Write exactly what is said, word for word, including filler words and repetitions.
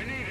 I need